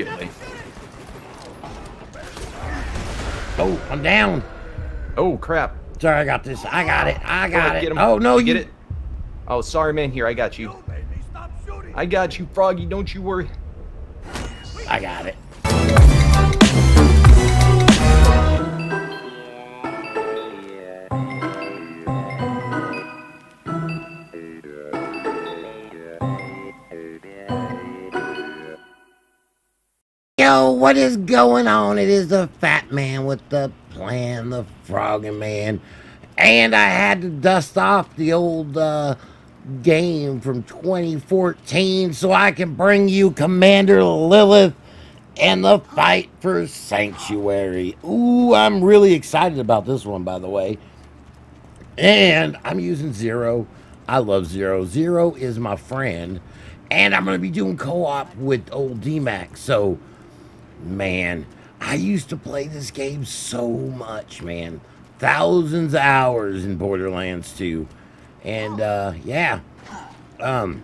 immediately. Oh, I'm down. Oh, crap. Sorry, I got this. I got it. I got it. Oh, no, you... Get it. Oh, sorry, man. Here, I got you. I got you, Froggy. Don't you worry. I got it. Yo, what is going on? It is the Fat Man with the plan, the FroggyMan. And I had to dust off the old game from 2014 so I can bring you Commander Lilith and the fight for Sanctuary. Ooh, I'm really excited about this one, by the way. And I'm using Zer0. I love Zer0. Zer0 is my friend. And I'm going to be doing co-op with old D-Mac. So, man, I used to play this game so much, man. Thousands of hours in Borderlands 2. And, yeah. I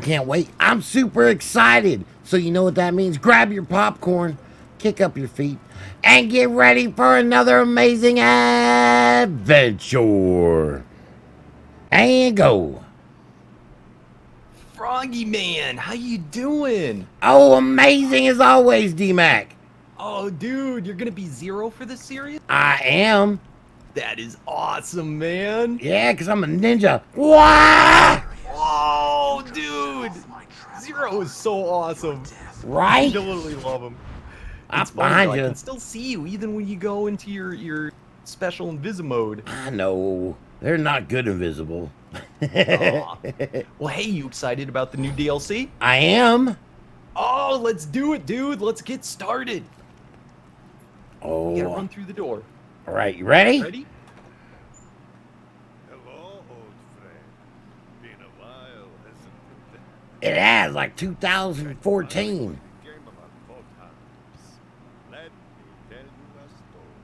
can't wait. I'm super excited. So you know what that means. Grab your popcorn, kick up your feet, and get ready for another amazing adventure. And go. FroggyMan, how you doing? Oh, amazing as always, D-Mac. Oh, dude, you're going to be Zer0 for this series? I am. That is awesome, man. Yeah, because I'm a ninja. Wah! Whoa, dude. Zer0 is so awesome. Right? I totally love him. I'm behind you. I can still see you, even when you go into your special invisimode. I know. They're not good invisible. Oh. Well, hey, you excited about the new DLC? I am. Oh, let's do it, dude. Let's get started. Oh. You gotta run through the door. All right, you ready? Ready? Hello, old friend. Been a while, hasn't it? It has, like 2014. Let me tell you a story.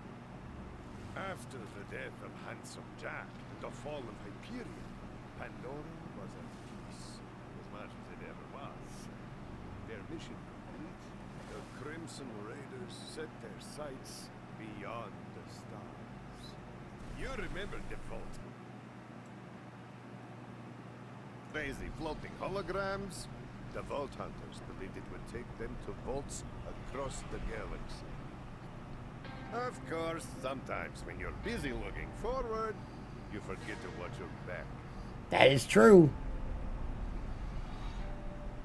After the death of Handsome Jack and the fall of Hyperion, Pandora was at peace as much as it ever was. Their mission complete, the Crimson Raiders set their sights beyond the stars. You remember the vault? Crazy floating holograms? The Vault Hunters believed it would take them to vaults across the galaxy. Of course, sometimes when you're busy looking forward, you forget to watch your back. That is true.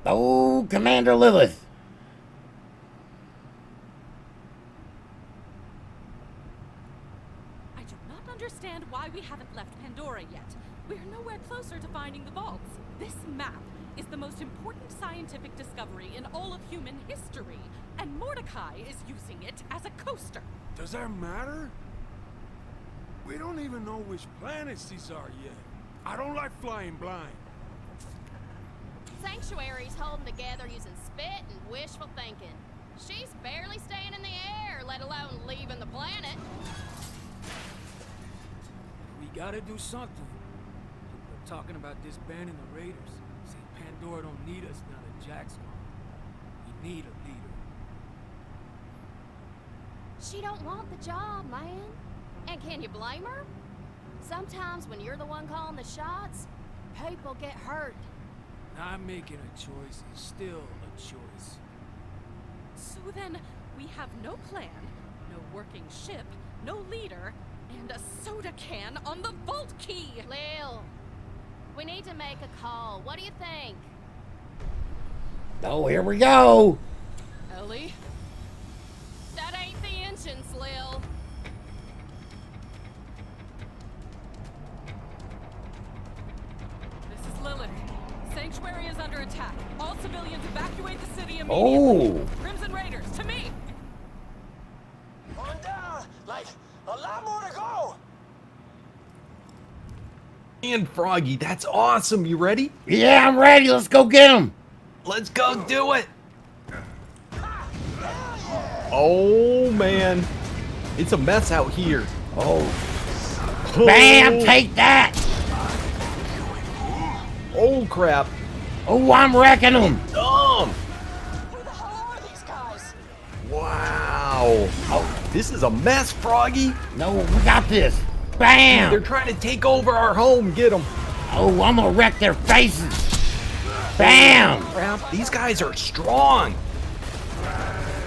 Oh, Commander Lilith. Why we haven't left Pandora yet. We're nowhere closer to finding the vaults. This map is the most important scientific discovery in all of human history, and Mordecai is using it as a coaster. Does that matter? We don't even know which planets these are yet. I don't like flying blind. Sanctuary's holding together using spit and wishful thinking. She's barely staying in the air, let alone leaving the planet. Gotta do something. We're talking about disbanding the Raiders. See, Pandora don't need us now that Jack's gone. We need a leader. She don't want the job, man. And can you blame her? Sometimes when you're the one calling the shots, people get hurt. Not making a choice is still a choice. So then, we have no plan, no working ship, no leader, and a soda can on the vault key! Lil, we need to make a call. What do you think? Oh, here we go! Ellie? That ain't the engines, Lil. This is Lilith. Sanctuary is under attack. All civilians evacuate the city immediately. Oh! Crimson Raiders, to me! On down! Like... a lot more to go! And Froggy, that's awesome. You ready? Yeah, I'm ready. Let's go get him. Let's go do it. Oh, man. It's a mess out here. Oh. Bam, take that. Oh, crap. Oh, I'm wrecking him. Dumb. This is a mess, Froggy. No, we got this. Bam! They're trying to take over our home. Get them. Oh, I'm gonna wreck their faces. Bam! Crap, these guys are strong.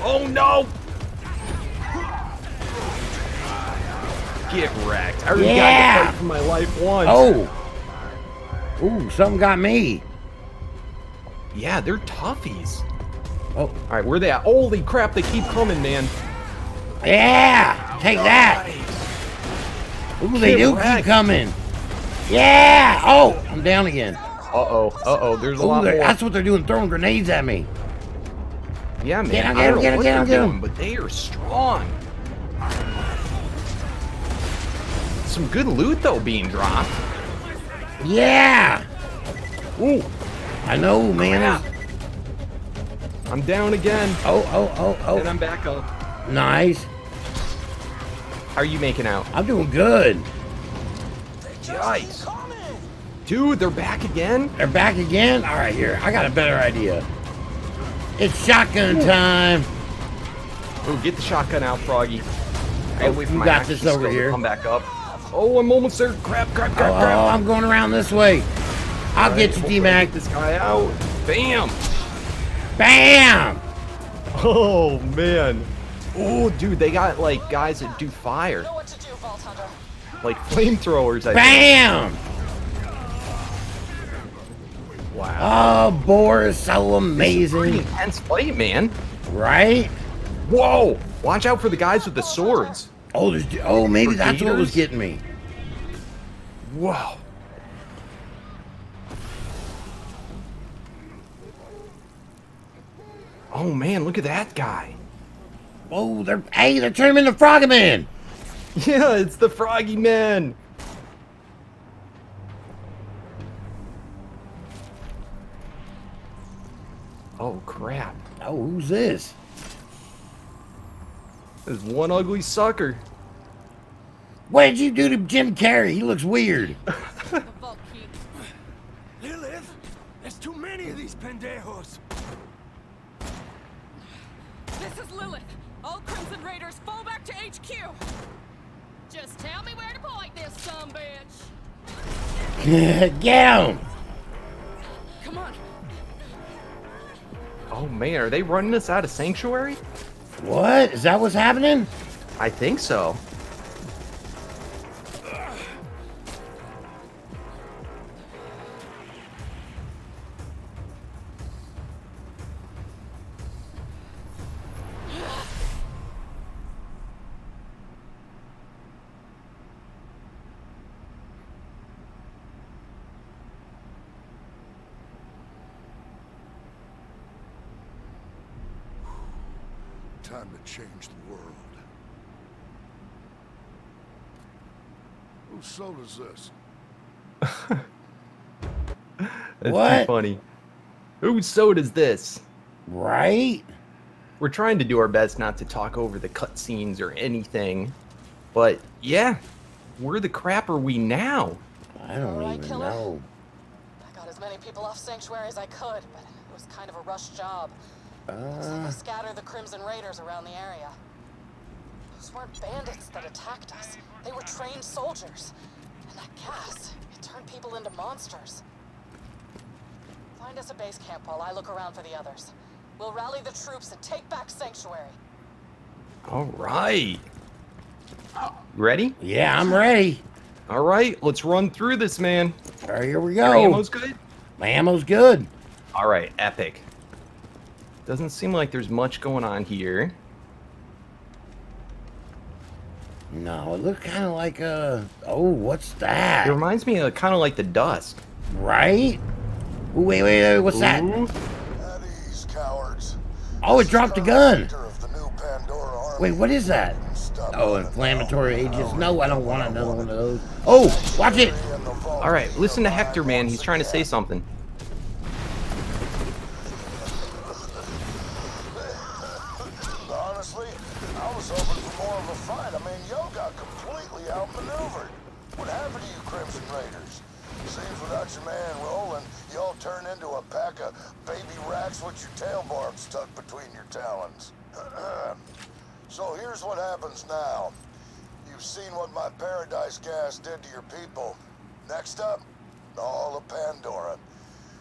Oh no! Get wrecked. I already got to fight for my life once. Oh! Ooh, something got me. Yeah, they're toughies. Oh, all right, where they at? Holy crap, they keep coming, man. Yeah! Take that! Ooh, they do keep coming. Yeah! Oh! I'm down again. Uh-oh, uh-oh, there's a lot more. That's what they're doing, throwing grenades at me. Yeah, man, I don't know what they're doing, but they are strong. Some good loot, though, being dropped. Yeah! Ooh! I know, man. I'm down again. Oh, oh, oh, oh. And I'm back up. Nice. How are you making out? I'm doing good. Nice. Dude, they're back again? They're back again? All right, here. I got a better idea. It's shotgun time. Oh, get the shotgun out, Froggy. Oh, you got this over here. Come back up. Oh, I'm almost there. Crap, crap, crap, crap. Oh, I'm going around this way. I'll get you, D-Mac. Get this guy out. Bam. Bam. Oh, man. Oh, dude, they got, like, guys that do fire. Like flamethrowers, I think. Bam. Wow. Oh, Boris, so amazing. This is a pretty intense fight, man. Right? Whoa. Watch out for the guys with the swords. Oh, maybe that's what was getting me. Whoa. Oh, man, look at that guy. Oh, they're, hey, they're turning him into FroggyMan. Yeah, it's the FroggyMan. Oh, crap. Oh, who's this? There's one ugly sucker. What did you do to Jim Carrey? He looks weird. Lilith, there's too many of these pendejos. This is Lilith. All Crimson Raiders, fall back to HQ. Just tell me where to point this sumbitch. Get him! Come on. Oh man, are they running us out of Sanctuary? What? Is that what's happening? I think so. Time to change the world. Whose soul is this? That's what? Too funny. Whose soul is this? Right? We're trying to do our best not to talk over the cutscenes or anything, but yeah, where the crap are we now? I don't even know. I got as many people off Sanctuary as I could, but it was kind of a rushed job. Looks like they scatter the Crimson Raiders around the area. Those weren't bandits that attacked us. They were trained soldiers. And that gas, it turned people into monsters. Find us a base camp while I look around for the others. We'll rally the troops and take back Sanctuary. All right. Ready? Yeah, I'm ready. All right, let's run through this, man. All right, here we go. Your ammo's good? My ammo's good. All right, epic. Doesn't seem like there's much going on here. No, it looks kind of like a... Oh, what's that? It reminds me of kind of like the Dusk. Right? Ooh, wait, wait, wait, what's that? At ease, cowards. Oh, it dropped a gun. Wait, what is that? Oh, inflammatory agents. No, I don't want another one of those. Oh, watch it. All right, listen to Hector, man. He's trying to say something. Fine. I mean, y'all got completely outmaneuvered. What happened to you, Crimson Raiders? Seems without your man Roland, y'all turn into a pack of baby rats with your tail barbs tucked between your talons. So here's what happens now. You've seen what my Paradise Gas did to your people. Next up, all of Pandora.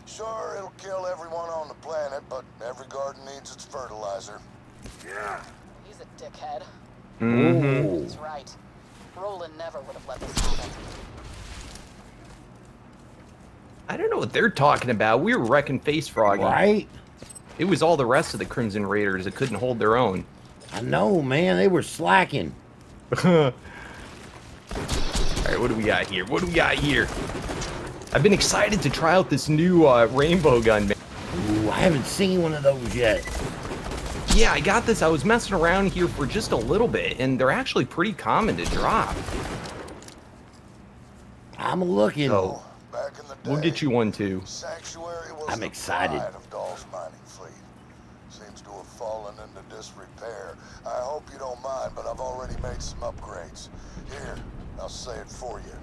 Sure, it'll kill everyone on the planet, but every garden needs its fertilizer. Yeah. He's a dickhead. Mm-hmm. He's right. Roland never would have let this happen. I don't know what they're talking about. We were wrecking Face Froggy. Right? It was all the rest of the Crimson Raiders that couldn't hold their own. I know, man. They were slacking. All right, what do we got here? What do we got here? I've been excited to try out this new rainbow gun, man. Ooh, I haven't seen one of those yet. Yeah, I got this. I was messing around here for just a little bit, and they're actually pretty common to drop. I'm looking. Oh, back in the day, we'll get you one too. Sanctuary was I'm excited. The pride of Dahl's mining fleet. Seems to have fallen into disrepair. I hope you don't mind, but I've already made some upgrades. Here, I'll say it for you.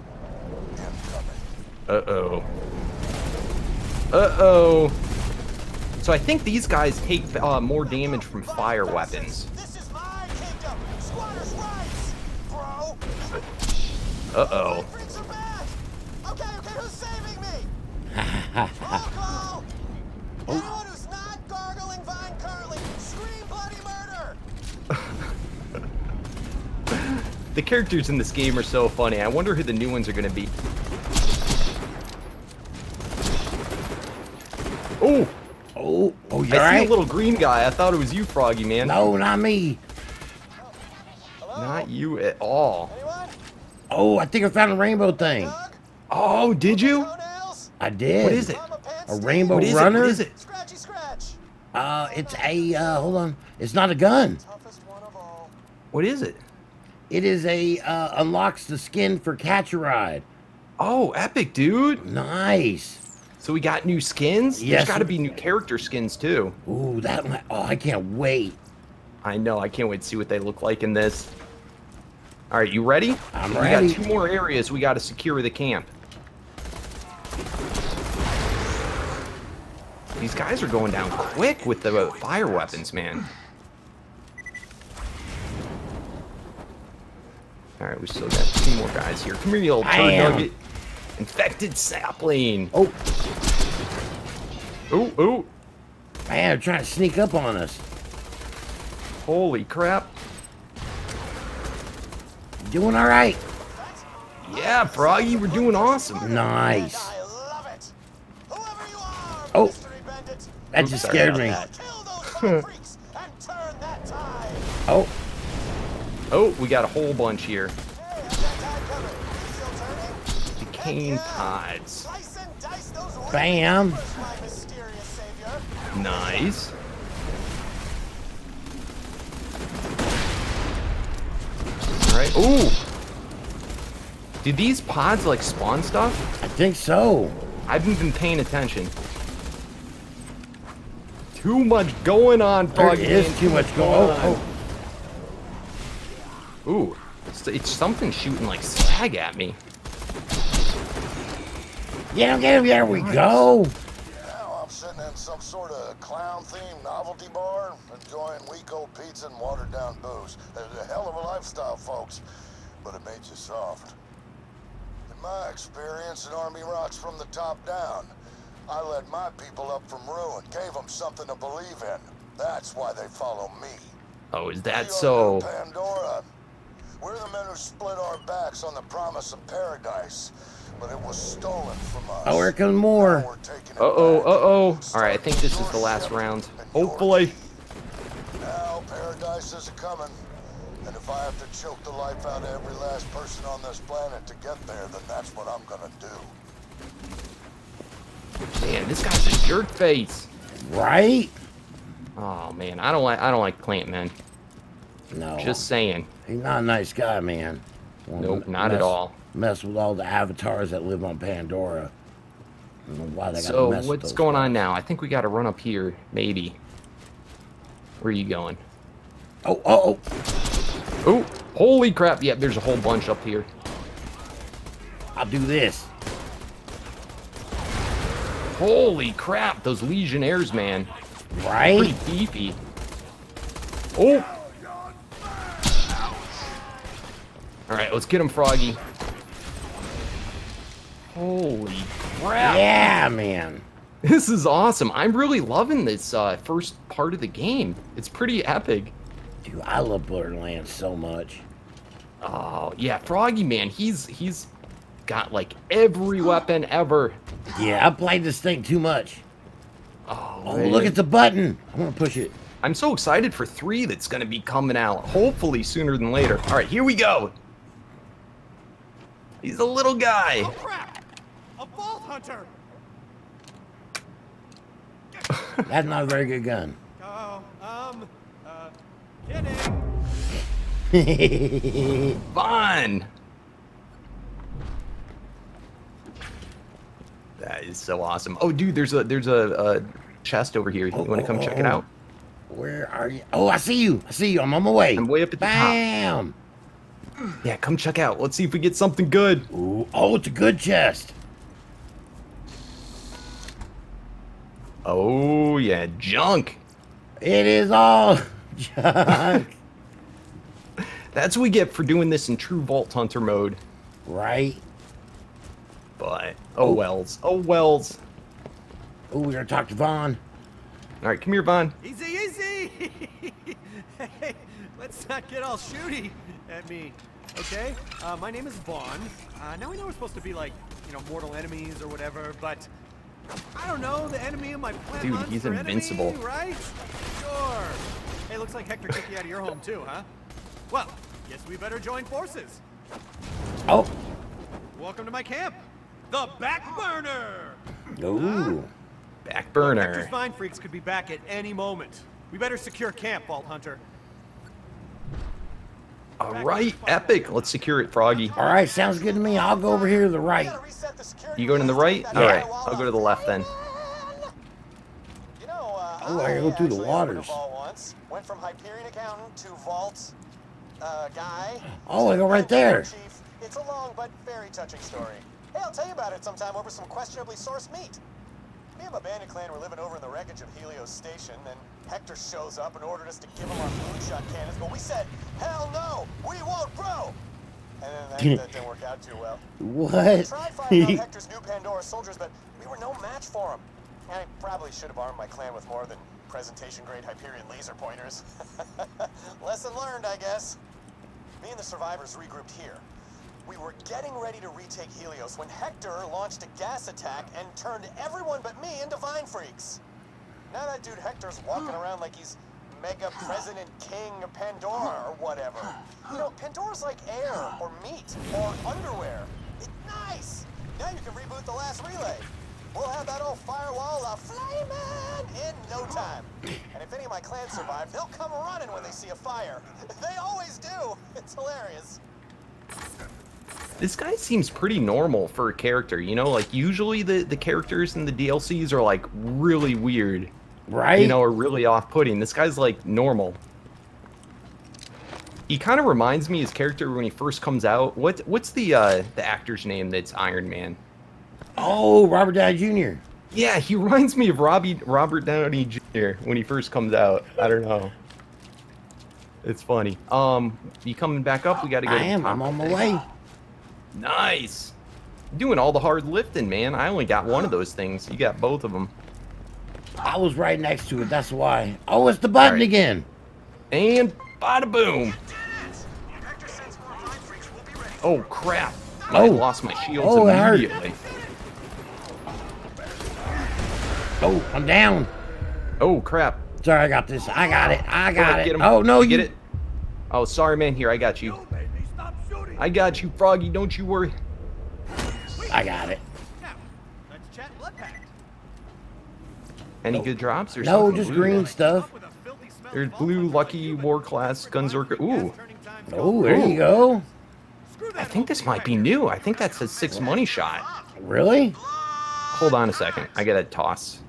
Incoming. Uh-oh. Uh-oh. So I think these guys take more damage from fire weapons. This is my kingdom. Squatters' rights, bro. Uh-oh. Okay, okay, who's saving me? Oh. Anyone who's not gargling vine curling, scream bloody murder. The characters in this game are so funny. I wonder who the new ones are going to be. Oh. Oh, oh, you're I see right? A little green guy. I thought it was you, Froggy Man. No, not me. Hello? Not you at all. Anyone? Oh, I think I found a rainbow thing. Doug? Oh, did you? I did. What is it? A rainbow what runner? It? What is it? Scratchy scratch. It's a hold on. It's not a gun. One of all. What is it? It is a unlocks the skin for Catch-a-Ride. Oh, epic, dude. Nice. So we got new skins? Yes. There's got to be new character skins, too. Ooh, that one. Oh, I can't wait. I know. I can't wait to see what they look like in this. All right, you ready? I'm ready. We got two more areas we got to secure the camp. These guys are going down quick with the fire weapons, man. All right, we still got two more guys here. Come here, you old turd nugget. Infected sapling. Oh. Ooh, ooh. Man, they're trying to sneak up on us. Holy crap. Doing all right. Yeah, Froggy, we're doing awesome. Nice. I love it. Whoever you are, oh. That just scared me. Oh. Oh, we got a whole bunch here. Pods. Bam. Nice. All right. Ooh. Do these pods like spawn stuff? I think so. I haven't been paying attention. Too much going on, Froggy. There is too much going on. Oh. Ooh. It's something shooting like slag at me. Yeah, get him, there we go. Yeah, I'm sitting in some sort of clown-themed novelty bar, enjoying weak old pizza and watered-down booze. It's a hell of a lifestyle, folks, but it made you soft. In my experience, an army rots from the top down. I led my people up from ruin, gave them something to believe in. That's why they follow me. Oh, is that so? Pandora. We're the men who split our backs on the promise of paradise. But it was stolen from us. Oh, here comes more. Uh-oh, uh-oh. All right, I think this is the last round. Hopefully. Now, paradise is coming. And if I have to choke the life out of every last person on this planet to get there, then that's what I'm going to do. Man, this guy's a jerk face. Right? Oh, man, I don't like Clamp, man. No. Just saying. He's not a nice guy, man. Nope, not at all. Mess with all the avatars that live on Pandora. I don't know why they gotta mess with those. So what's going on now? I think we got to run up here, maybe. Where are you going? Oh, oh, oh! Oh! Holy crap! Yeah, there's a whole bunch up here. I'll do this. Holy crap! Those Legionnaires, man. Right? Pretty beefy. Oh! Alright, let's get him, Froggy. Holy crap. Yeah, man. This is awesome. I'm really loving this first part of the game. It's pretty epic. Dude, I love Borderlands so much. Oh, yeah, Froggy Man, he's got like every weapon ever. Yeah, I played this thing too much. Oh, look at the button. I'm gonna push it. I'm so excited for 3 that's gonna be coming out. Hopefully sooner than later. All right, here we go. He's a little guy. Oh crap! A vault hunter. That's not a very good gun. Oh, kidding. Fun. That is so awesome. Oh, dude, there's a chest over here. You want to come check it out? Where are you? Oh, I see you. I see you. I'm on my way. I'm way up at the top. Bam! Yeah, come check out. Let's see if we get something good. Ooh, oh, it's a good chest. Oh, yeah, junk. It is all junk. That's what we get for doing this in true Vault Hunter mode. Right. But, oh, wells. Oh, wells. Oh, we're going to talk to Vaughn. All right, come here, Vaughn. Easy, easy. Hey, let's not get all shooty at me, okay? My name is Vaughn. Now we know we're supposed to be, like, you know, mortal enemies or whatever, but I don't know, the enemy of my plan. Dude, he's invincible. Enemy, right? Sure. Hey, looks like Hector took you out of your home, too, huh? Well, guess we better join forces. Oh. Welcome to my camp. The back burner. Ooh, back burner. Hector's vine freaks could be back at any moment. We better secure camp, Vault Hunter. All right, epic. Let's secure it, Froggy. All right, sounds good to me. I'll go over here to the right. You going to the right? Yeah. All right, I'll go to the left then. You know, I gotta go through the waters. Went from Hyperion accountant to Vault guy. Oh, I go right there. It's a long but very touching story. Hey, I'll tell you about it sometime over some questionably sourced meat. Me and my bandit clan were living over in the wreckage of Helios Station, and Hector shows up and ordered us to give him our moonshot cannons, but we said, hell no, we won't, bro! And then that didn't work out too well. What? We tried finding out Hector's new Pandora soldiers, but we were no match for him. And I probably should have armed my clan with more than presentation-grade Hyperion laser pointers. Lesson learned, I guess. Me and the survivors regrouped here. We were getting ready to retake Helios when Hector launched a gas attack and turned everyone but me into vine freaks. Now that dude Hector's walking around like he's mega president king of Pandora or whatever. You know, Pandora's like air or meat or underwear. It's nice. Now you can reboot the last relay. We'll have that old firewall a flamin' in no time. And if any of my clans survive, they'll come running when they see a fire. They always do. It's hilarious. This guy seems pretty normal for a character, you know, like usually the characters in the DLCs are like really weird, right? You know, or really off-putting. This guy's like normal. He kind of reminds me, his character when he first comes out, what's the actor's name that's Iron Man? Oh, Robert Downey Jr. Yeah, he reminds me of Robert Downey Jr. when he first comes out. I don't know. It's funny. You coming back up? We got to go. I'm on my way. Nice. Doing all the hard lifting, man. I only got one of those things. You got both of them. I was right next to it. That's why. Oh, it's the button again. And bada boom. Oh, crap. Oh. I lost my shields immediately. Oh, I'm down. Oh, crap. Sorry, I got this. I got it. I got it. Oh, no, you get it. Oh, sorry, man. Here, I got you. I got you, Froggy. Don't you worry. I got it. Now, let's chat blood pact. Any good drops or something? No, just green stuff. There's blue, lucky, war class, Gunzerker. Ooh. Oh, there you go. I think this might be new. I think that says 6 money shot. Really? Hold on a second. I gotta toss.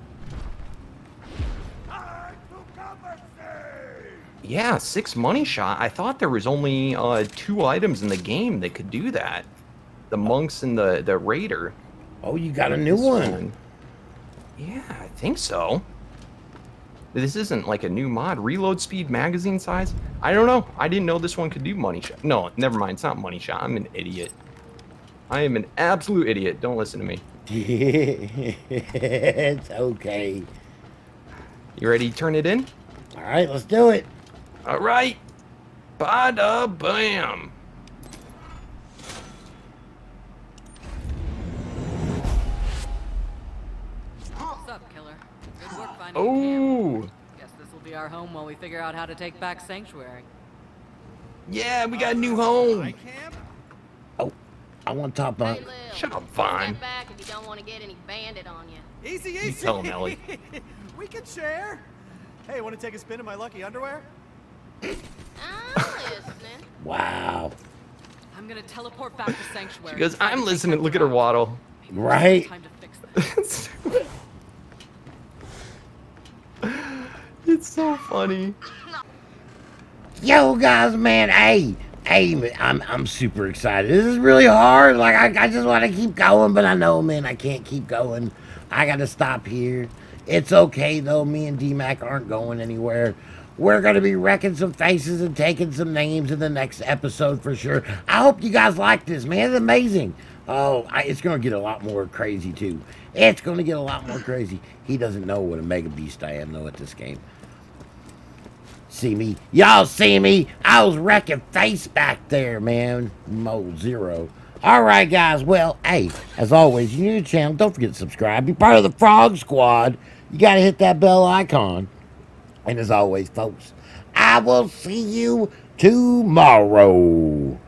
Yeah, 6 money shot. I thought there was only 2 items in the game that could do that. The monks and the raider. Oh, you got a new one. Yeah, I think so. This isn't like a new mod. Reload speed, magazine size. I don't know. I didn't know this one could do money shot. No, never mind. It's not money shot. I'm an idiot. I am an absolute idiot. Don't listen to me. It's okay. You ready to turn it in? All right, let's do it. All right. Bada bam. Oh! Guess this will be our home while we figure out how to take back Sanctuary. Yeah, we got a new home. Oh, I want top bunk. Hey, Lil, shut up, Vaughn. Step back if you don't want to get any bandit on you. Easy, easy. You tell him, Ellie. We can share. Hey, want to take a spin in my lucky underwear? I'm listening. Wow. I'm gonna teleport back to Sanctuary. She goes, I'm listening. Look at her waddle. Right. Time to fix this. It's so funny. Yo guys, man, hey, I'm super excited. This is really hard. Like I just want to keep going, but I know, man, I can't keep going. I got to stop here. It's okay though. Me and D-Mac aren't going anywhere. We're gonna be wrecking some faces and taking some names in the next episode for sure. I hope you guys like this, man. It's amazing. Oh, it's gonna get a lot more crazy too. It's gonna get a lot more crazy. He doesn't know what a mega beast I am though at this game. See me, y'all see me? I was wrecking face back there, man. Zer0. All right, guys. Well, hey, as always, you're new to the channel. Don't forget to subscribe. Be part of the Frog Squad. You gotta hit that bell icon. And as always, folks, I will see you tomorrow.